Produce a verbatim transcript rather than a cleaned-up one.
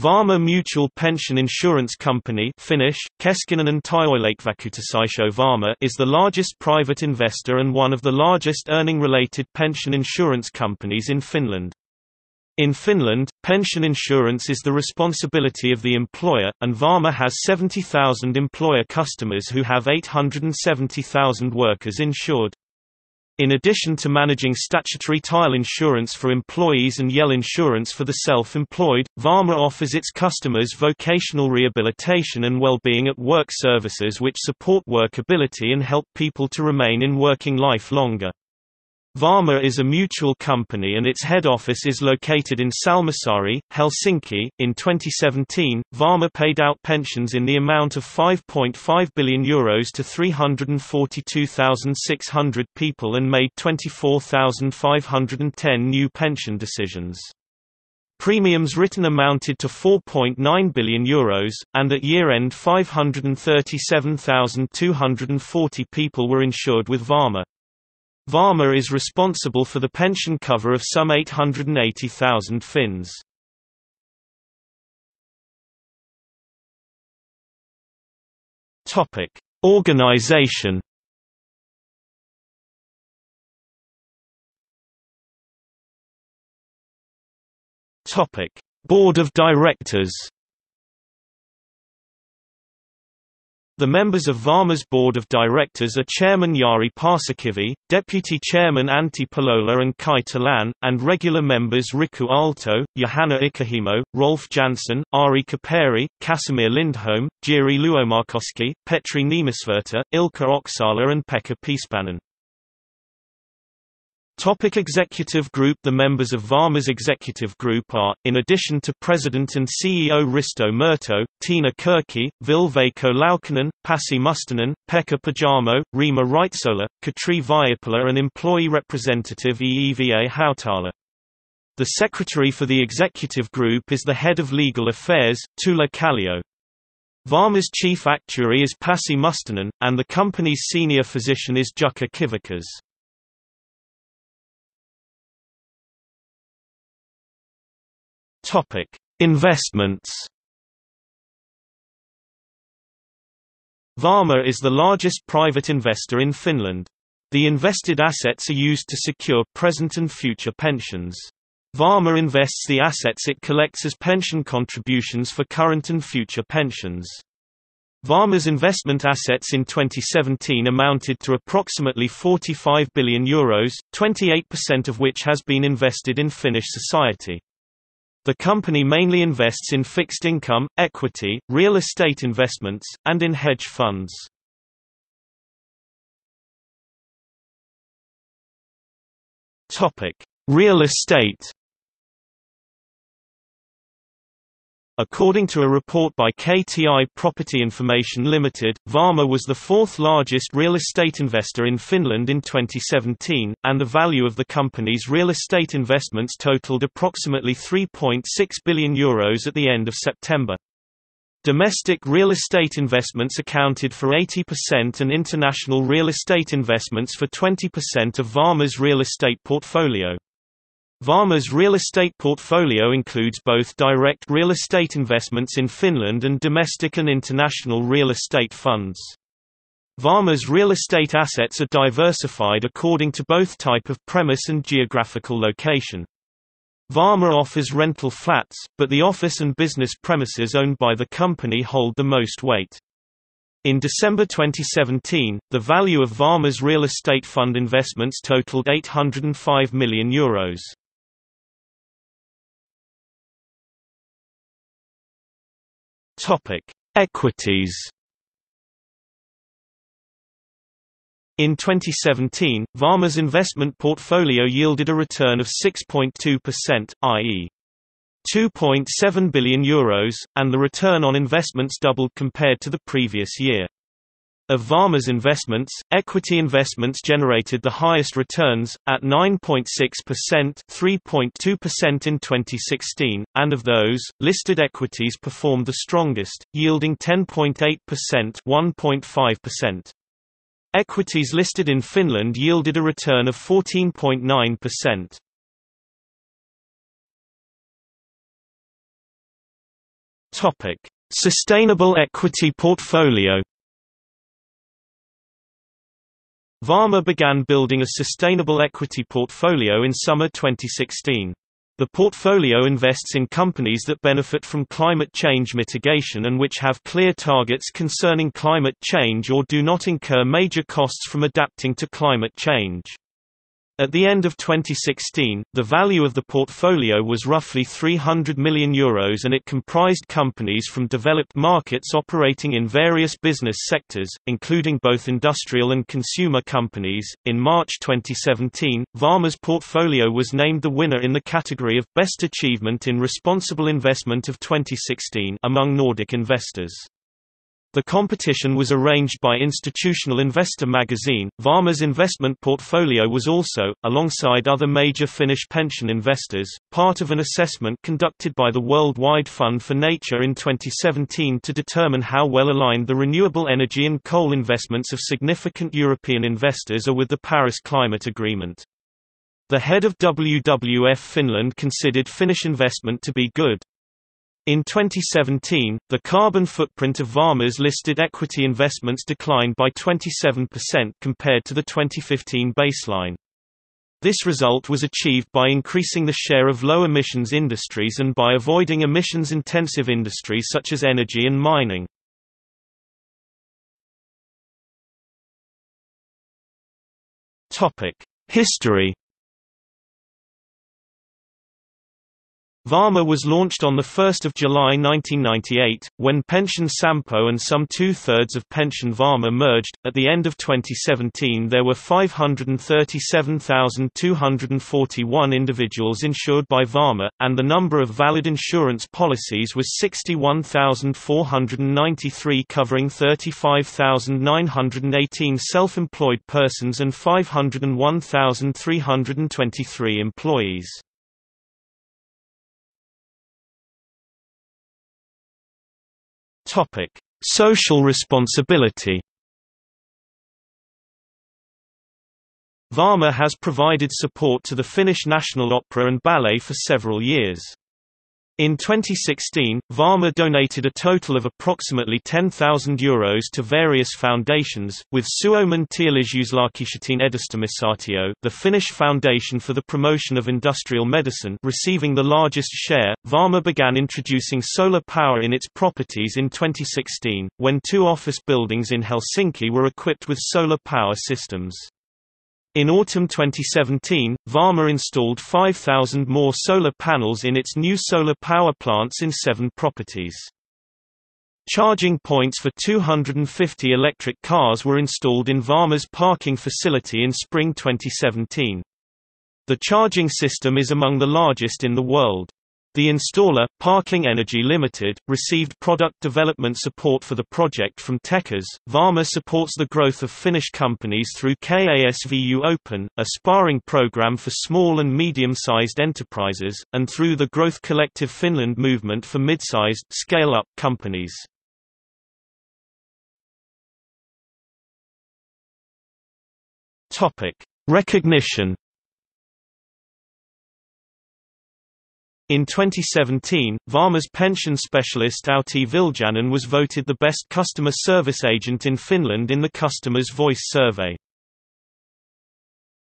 Varma Mutual Pension Insurance Company Finnish, Keskinäinen työeläkevakuutusyhtiö Varma is the largest private investor and one of the largest earning-related pension insurance companies in Finland. In Finland, pension insurance is the responsibility of the employer, and Varma has seventy thousand employer customers who have eight hundred seventy thousand workers insured. In addition to managing statutory TyEL insurance for employees and YEL insurance for the self-employed, Varma offers its customers vocational rehabilitation and well-being at work services which support workability and help people to remain in working life longer. Varma is a mutual company and its head office is located in Salmasari, Helsinki. In twenty seventeen, Varma paid out pensions in the amount of five point five billion euros to three hundred forty-two thousand six hundred people and made twenty-four thousand five hundred ten new pension decisions. Premiums written amounted to four point nine billion euros, and at year-end five hundred thirty-seven thousand two hundred forty people were insured with Varma. Varma is responsible for the pension cover of some eight hundred eighty thousand Finns. Topic: Organization. Topic: Board of Directors. The members of Varma's Board of Directors are Chairman Yari Parsakivi, Deputy Chairman Antti Palola and Kai Talan, and regular members Riku Aalto, Johanna Ikahimo, Rolf Janssen, Ari Kapari, Kasimir Lindholm, Jiri Luomarkovsky, Petri Nemesverta, Ilka Oksala and Pekka Piespanen. Topic: Executive Group. The members of Varma's executive group are, in addition to President and C E O Risto Murto, Tina Kirki, Vilveko Laukanen, Pasi Mustonen, Pekka Pajamo, Rima Reitsola, Katri Vaipala and employee representative E E V A Hautala. The secretary for the executive group is the head of legal affairs, Tula Kallio. Varma's chief actuary is Pasi Mustonen, and the company's senior physician is Jukka Kivikas. Topic: Investments. Varma is the largest private investor in Finland. The invested assets are used to secure present and future pensions. Varma invests the assets it collects as pension contributions for current and future pensions. Varma's investment assets in twenty seventeen amounted to approximately forty-five billion euros, twenty-eight percent of which has been invested in Finnish society. The company mainly invests in fixed income, equity, real estate investments, and in hedge funds. Topic: Real estate. According to a report by K T I Property Information Limited, Varma was the fourth largest real estate investor in Finland in twenty seventeen, and the value of the company's real estate investments totaled approximately three point six billion euros at the end of September. Domestic real estate investments accounted for eighty percent and international real estate investments for twenty percent of Varma's real estate portfolio. Varma's real estate portfolio includes both direct real estate investments in Finland and domestic and international real estate funds. Varma's real estate assets are diversified according to both type of premise and geographical location. Varma offers rental flats, but the office and business premises owned by the company hold the most weight. In December twenty seventeen, the value of Varma's real estate fund investments totaled eight hundred five million euros. Topic: Equities. In twenty seventeen, Varma's investment portfolio yielded a return of six point two percent, that is, two point seven billion euros, and the return on investments doubled compared to the previous year. Of Varma's investments, equity investments generated the highest returns, at nine point six percent three point two percent in twenty sixteen, and of those, listed equities performed the strongest, yielding ten point eight percent one point five percent. Equities listed in Finland yielded a return of fourteen point nine percent. Topic: Sustainable equity portfolio. Varma began building a sustainable equity portfolio in summer twenty sixteen. The portfolio invests in companies that benefit from climate change mitigation and which have clear targets concerning climate change or do not incur major costs from adapting to climate change. At the end of twenty sixteen, the value of the portfolio was roughly three hundred million euros and it comprised companies from developed markets operating in various business sectors, including both industrial and consumer companies. In March twenty seventeen, Varma's portfolio was named the winner in the category of Best Achievement in Responsible Investment of twenty sixteen among Nordic investors. The competition was arranged by Institutional Investor magazine. Varma's investment portfolio was also, alongside other major Finnish pension investors, part of an assessment conducted by the Worldwide Fund for Nature in twenty seventeen to determine how well aligned the renewable energy and coal investments of significant European investors are with the Paris Climate Agreement. The head of W W F Finland considered Finnish investment to be good. In twenty seventeen, the carbon footprint of Varma's listed equity investments declined by twenty-seven percent compared to the twenty fifteen baseline. This result was achieved by increasing the share of low-emissions industries and by avoiding emissions-intensive industries such as energy and mining. History. Varma was launched on the first of July nineteen ninety-eight, when Pension Sampo and some two-thirds of Pension Varma merged. At the end of twenty seventeen, there were five hundred thirty-seven thousand two hundred forty-one individuals insured by Varma, and the number of valid insurance policies was sixty-one thousand four hundred ninety-three, covering thirty-five thousand nine hundred eighteen self-employed persons and five hundred one thousand three hundred twenty-three employees. Topic: Social responsibility. Varma has provided support to the Finnish National Opera and Ballet for several years. In twenty sixteen, Varma donated a total of approximately ten thousand euros to various foundations, with Suomen Teollisuuslääkäriyhdistyksen Edistämissäätiö, the Finnish Foundation for the Promotion of Industrial Medicine, receiving the largest share. Varma began introducing solar power in its properties in twenty sixteen, when two office buildings in Helsinki were equipped with solar power systems. In autumn twenty seventeen, Varma installed five thousand more solar panels in its new solar power plants in seven properties. Charging points for two hundred fifty electric cars were installed in Varma's parking facility in spring twenty seventeen. The charging system is among the largest in the world. The installer, Parking Energy Limited, received product development support for the project from Tekkers. Varma supports the growth of Finnish companies through KASVU Open, a sparring program for small and medium-sized enterprises, and through the Growth Collective Finland movement for mid-sized, scale-up companies. Topic: Recognition. In twenty seventeen, Varma's pension specialist Outi Viljanen was voted the best customer service agent in Finland in the Customer's Voice survey.